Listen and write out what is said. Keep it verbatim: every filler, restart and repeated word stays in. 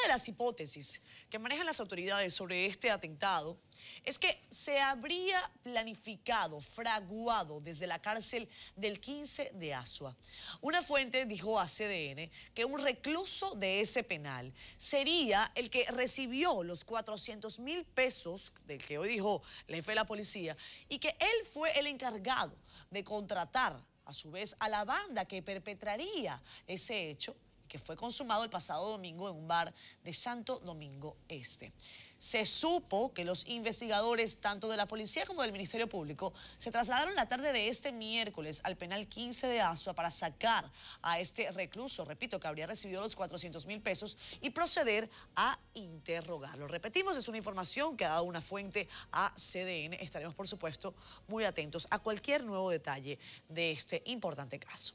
Una de las hipótesis que manejan las autoridades sobre este atentado es que se habría planificado, fraguado desde la cárcel del quince de Azua. Una fuente dijo a C D N que un recluso de ese penal sería el que recibió los cuatrocientos mil pesos, del que hoy dijo el jefe de la policía, y que él fue el encargado de contratar a su vez a la banda que perpetraría ese hecho, que fue consumado el pasado domingo en un bar de Santo Domingo Este. Se supo que los investigadores, tanto de la policía como del Ministerio Público, se trasladaron la tarde de este miércoles al penal quince de Azua para sacar a este recluso, repito, que habría recibido los cuatrocientos mil pesos, y proceder a interrogarlo. Repetimos, es una información que ha dado una fuente a C D N. Estaremos, por supuesto, muy atentos a cualquier nuevo detalle de este importante caso.